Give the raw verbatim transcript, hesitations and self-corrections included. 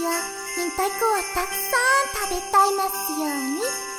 私は明太子をたくさん食べたいますように。